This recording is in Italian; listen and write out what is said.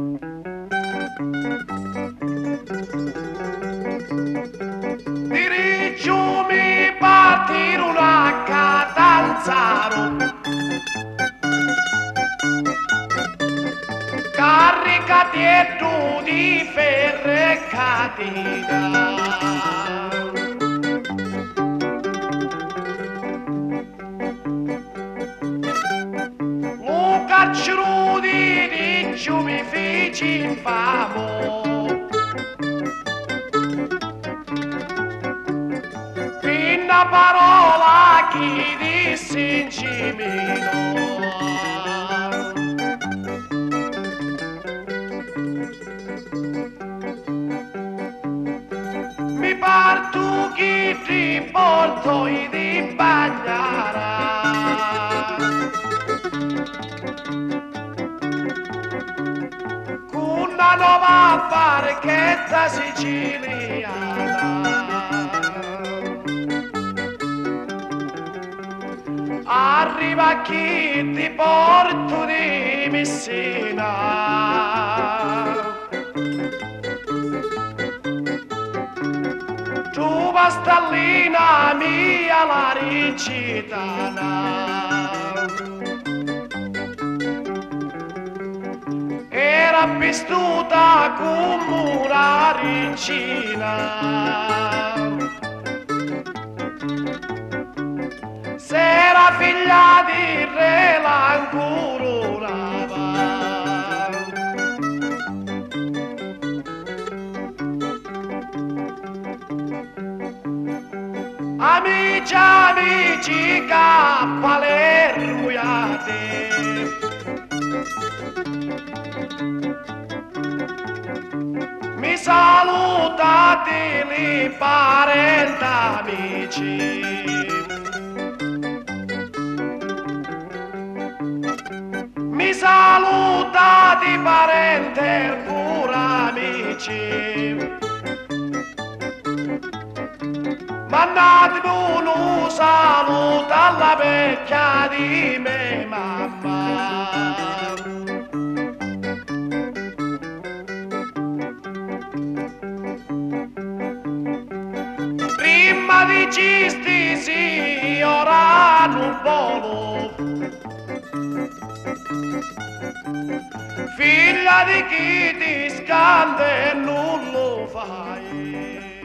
Diriciumi partirono a Catanzaro, caricati e tu di ferre catena. Ciu mi feci infamo pinna parola chi disse in cimino mi parto chi ti porto i di bagnara nuova barchetta siciliana arriva chi ti porto di Messina tu bastallina mia laricitana era pistuta come una regina s'era figlia di re l'ancoronava amici amici cappa le ruiate mi salutate li parenta amici mi salutate parente pur amici mandate uno saluto alla vecchia di me mamma di cisti si ora non volo figlia di chi ti scande non lo fai